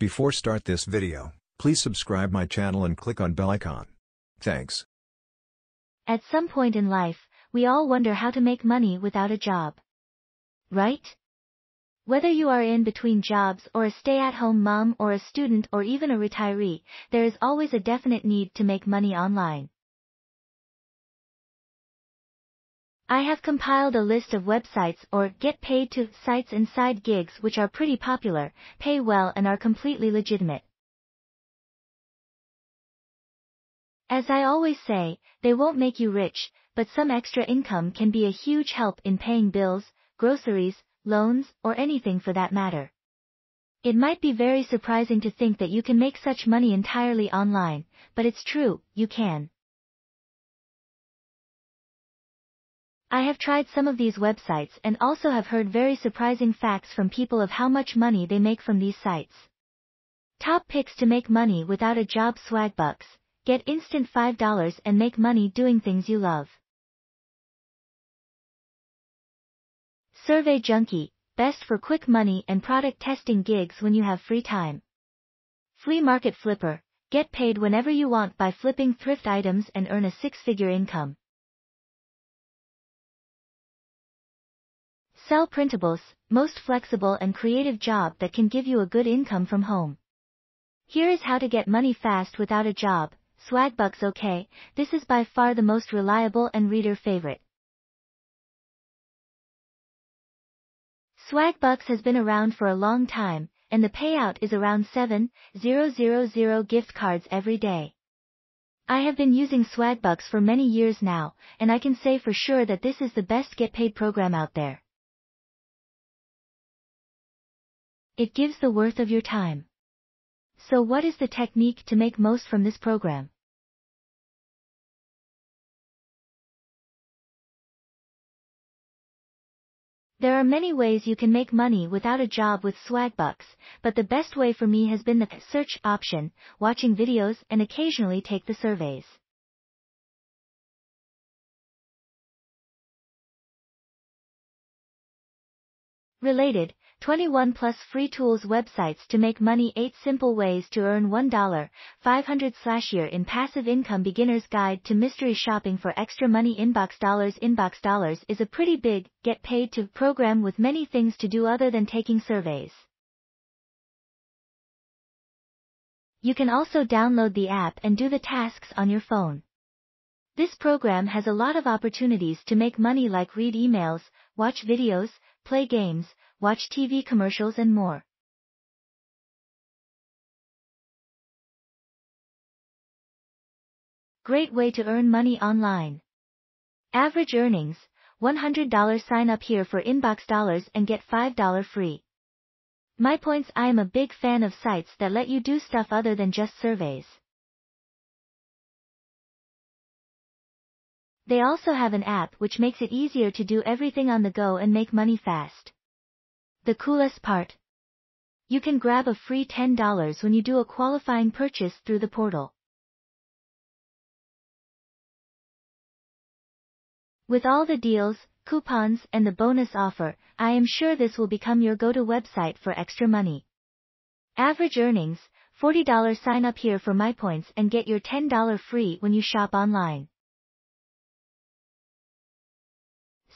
Before start this video, please subscribe my channel and click on bell icon. Thanks. At some point in life, we all wonder how to make money without a job. Right? Whether you are in between jobs or a stay-at-home mom or a student or even a retiree, there is always a definite need to make money online. I have compiled a list of websites or get paid to sites and side gigs which are pretty popular, pay well and are completely legitimate. As I always say, they won't make you rich, but some extra income can be a huge help in paying bills, groceries, loans, or anything for that matter. It might be very surprising to think that you can make such money entirely online, but it's true, you can. I have tried some of these websites and also have heard very surprising facts from people of how much money they make from these sites. Top picks to make money without a job: Swagbucks. Get instant $5 and make money doing things you love. Survey Junkie, best for quick money and product testing gigs when you have free time. Flea Market Flipper, get paid whenever you want by flipping thrift items and earn a six-figure income. Sell Printables, most flexible and creative job that can give you a good income from home. Here is how to get money fast without a job, Swagbucks. Okay, this is by far the most reliable and reader favorite. Swagbucks has been around for a long time, and the payout is around 7,000 gift cards every day. I have been using Swagbucks for many years now, and I can say for sure that this is the best get paid program out there. It gives the worth of your time. So what is the technique to make most from this program? There are many ways you can make money without a job with Swagbucks, but the best way for me has been the search option, watching videos and occasionally take the surveys. Related, 21+ free tools websites to make money. 8 simple ways to earn $1,500/year in passive income. Beginner's Guide to Mystery Shopping for Extra Money. Inbox Dollars. Inbox Dollars is a pretty big, get paid to program with many things to do other than taking surveys. You can also download the app and do the tasks on your phone. This program has a lot of opportunities to make money, like read emails, watch videos, play games, watch TV commercials and more. Great way to earn money online. Average earnings, $100. Sign up here for Inbox Dollars and get $5 free. MyPoints. I am a big fan of sites that let you do stuff other than just surveys. They also have an app which makes it easier to do everything on the go and make money fast. The coolest part? You can grab a free $10 when you do a qualifying purchase through the portal. With all the deals, coupons and the bonus offer, I am sure this will become your go-to website for extra money. Average earnings, $40. Sign up here for MyPoints and get your $10 free when you shop online.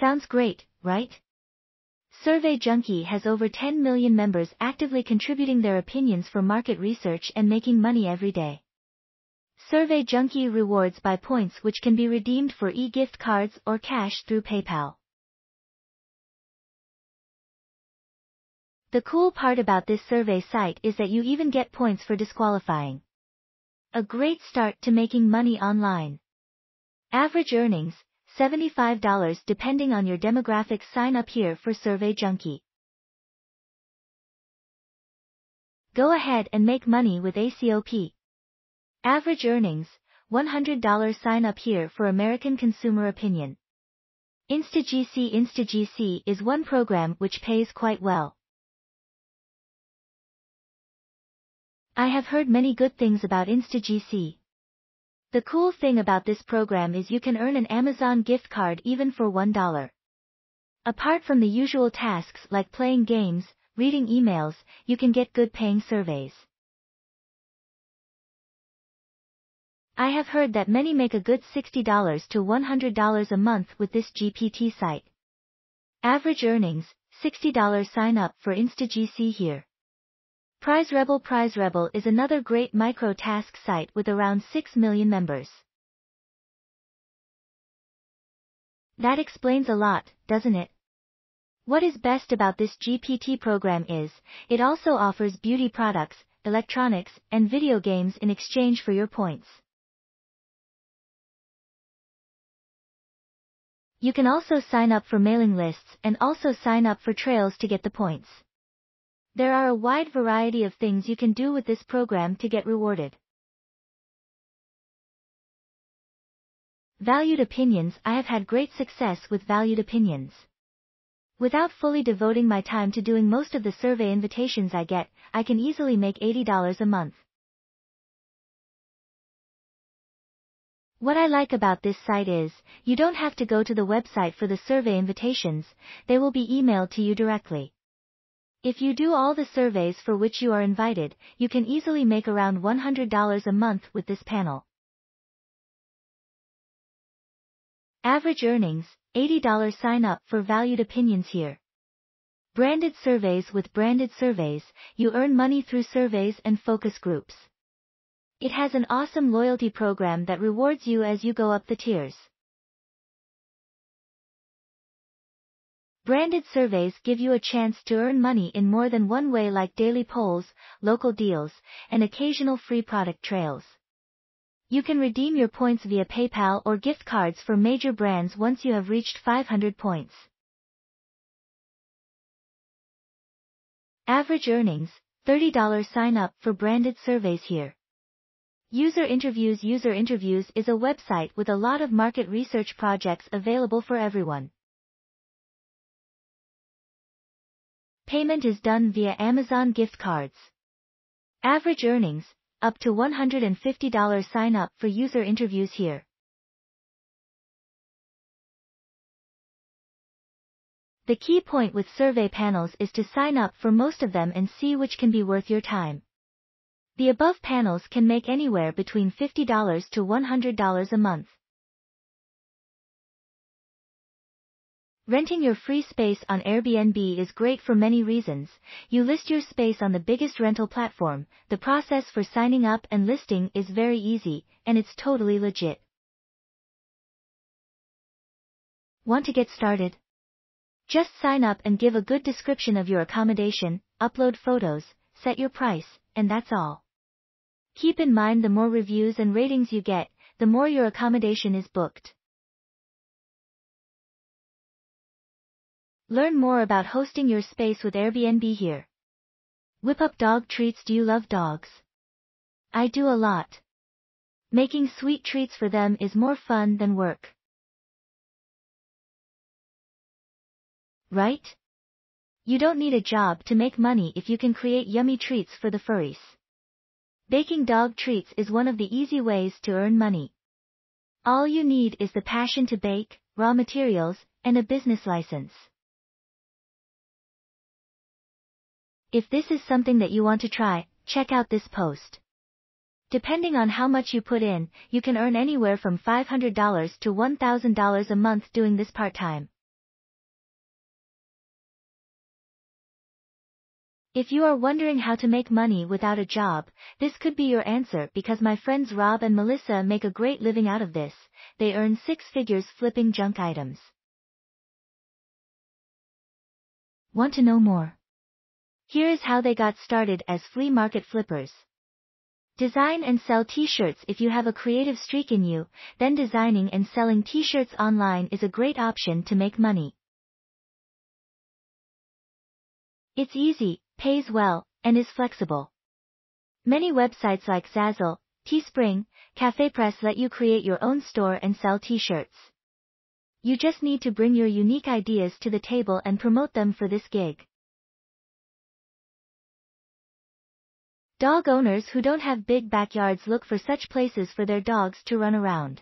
Sounds great, right? Survey Junkie has over 10 million members actively contributing their opinions for market research and making money every day. Survey Junkie rewards by points which can be redeemed for e-gift cards or cash through PayPal. The cool part about this survey site is that you even get points for disqualifying. A great start to making money online. Average earnings, $75 depending on your demographic. Sign up here for Survey Junkie. Go ahead and make money with ACOP. Average earnings, $100. Sign up here for American Consumer Opinion. InstaGC. InstaGC is one program which pays quite well. I have heard many good things about InstaGC. The cool thing about this program is you can earn an Amazon gift card even for $1. Apart from the usual tasks like playing games, reading emails, you can get good paying surveys. I have heard that many make a good $60 to $100 a month with this GPT site. Average earnings, $60. Sign up for InstaGC here. PrizeRebel. PrizeRebel is another great micro-task site with around 6 million members. That explains a lot, doesn't it? What is best about this GPT program is, it also offers beauty products, electronics, and video games in exchange for your points. You can also sign up for mailing lists and also sign up for trails to get the points. There are a wide variety of things you can do with this program to get rewarded. Valued Opinions. I have had great success with Valued Opinions. Without fully devoting my time to doing most of the survey invitations I get, I can easily make $80 a month. What I like about this site is, you don't have to go to the website for the survey invitations, they will be emailed to you directly. If you do all the surveys for which you are invited, you can easily make around $100 a month with this panel. Average earnings, $80. Sign up for Valued Opinions here. Branded Surveys. With Branded Surveys, you earn money through surveys and focus groups. It has an awesome loyalty program that rewards you as you go up the tiers. Branded Surveys give you a chance to earn money in more than one way, like daily polls, local deals, and occasional free product trails. You can redeem your points via PayPal or gift cards for major brands once you have reached 500 points. Average earnings, $30. Sign up for Branded Surveys here. User Interviews. User Interviews is a website with a lot of market research projects available for everyone. Payment is done via Amazon gift cards. Average earnings, up to $150. Sign up for User Interviews here. The key point with survey panels is to sign up for most of them and see which can be worth your time. The above panels can make anywhere between $50 to $100 a month. Renting your free space on Airbnb is great for many reasons. You list your space on the biggest rental platform, the process for signing up and listing is very easy, and it's totally legit. Want to get started? Just sign up and give a good description of your accommodation, upload photos, set your price, and that's all. Keep in mind, the more reviews and ratings you get, the more your accommodation is booked. Learn more about hosting your space with Airbnb here. Whip up dog treats. Do you love dogs? I do a lot. Making sweet treats for them is more fun than work. Right? You don't need a job to make money if you can create yummy treats for the furries. Baking dog treats is one of the easy ways to earn money. All you need is the passion to bake, raw materials, and a business license. If this is something that you want to try, check out this post. Depending on how much you put in, you can earn anywhere from $500 to $1,000 a month doing this part-time. If you are wondering how to make money without a job, this could be your answer, because my friends Rob and Melissa make a great living out of this. They earn six figures flipping junk items. Want to know more? Here is how they got started as flea market flippers. Design and sell t-shirts. If you have a creative streak in you, then designing and selling t-shirts online is a great option to make money. It's easy, pays well, and is flexible. Many websites like Zazzle, Teespring, CafePress let you create your own store and sell t-shirts. You just need to bring your unique ideas to the table and promote them for this gig. Dog owners who don't have big backyards look for such places for their dogs to run around.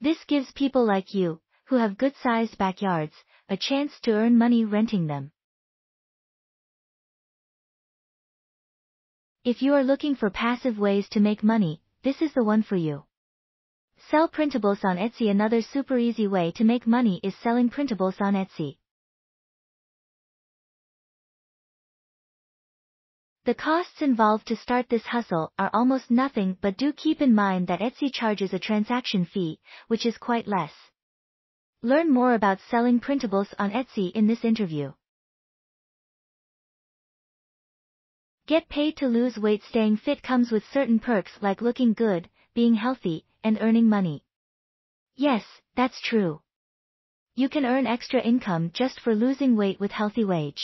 This gives people like you, who have good-sized backyards, a chance to earn money renting them. If you are looking for passive ways to make money, this is the one for you. Sell printables on Etsy. Another super easy way to make money is selling printables on Etsy. The costs involved to start this hustle are almost nothing, but do keep in mind that Etsy charges a transaction fee, which is quite less. Learn more about selling printables on Etsy in this interview. Get paid to lose weight. Staying fit comes with certain perks like looking good, being healthy, and earning money. Yes, that's true. You can earn extra income just for losing weight with HealthyWage.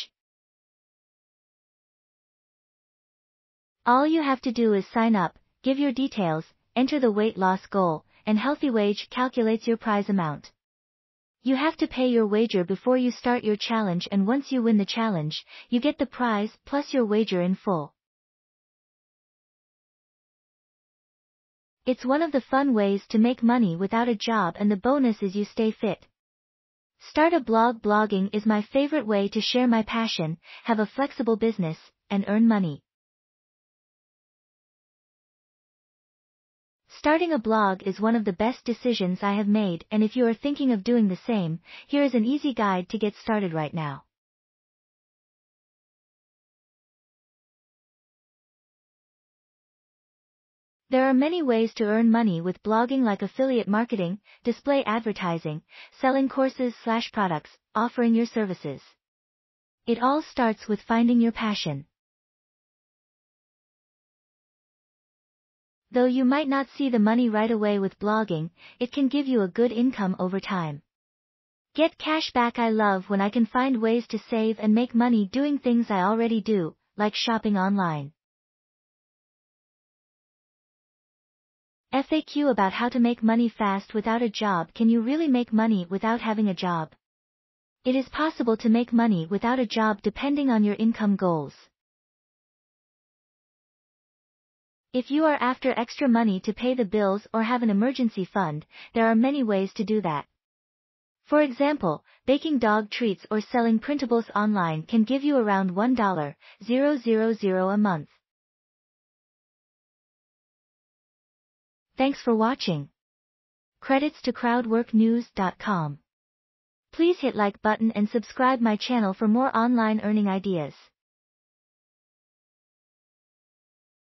All you have to do is sign up, give your details, enter the weight loss goal, and HealthyWage calculates your prize amount. You have to pay your wager before you start your challenge, and once you win the challenge, you get the prize plus your wager in full. It's one of the fun ways to make money without a job, and the bonus is you stay fit. Start a blog. Blogging is my favorite way to share my passion, have a flexible business, and earn money. Starting a blog is one of the best decisions I have made, and if you are thinking of doing the same, here is an easy guide to get started right now. There are many ways to earn money with blogging, like affiliate marketing, display advertising, selling courses/products, offering your services. It all starts with finding your passion. Though you might not see the money right away with blogging, it can give you a good income over time. Get cash back. I love when I can find ways to save and make money doing things I already do, like shopping online. FAQ about how to make money fast without a job. Can you really make money without having a job? It is possible to make money without a job depending on your income goals. If you are after extra money to pay the bills or have an emergency fund, there are many ways to do that. For example, baking dog treats or selling printables online can give you around $1,000 a month. Thanks for watching. Credits to CrowdworkNews.com. Please hit like button and subscribe my channel for more online earning ideas.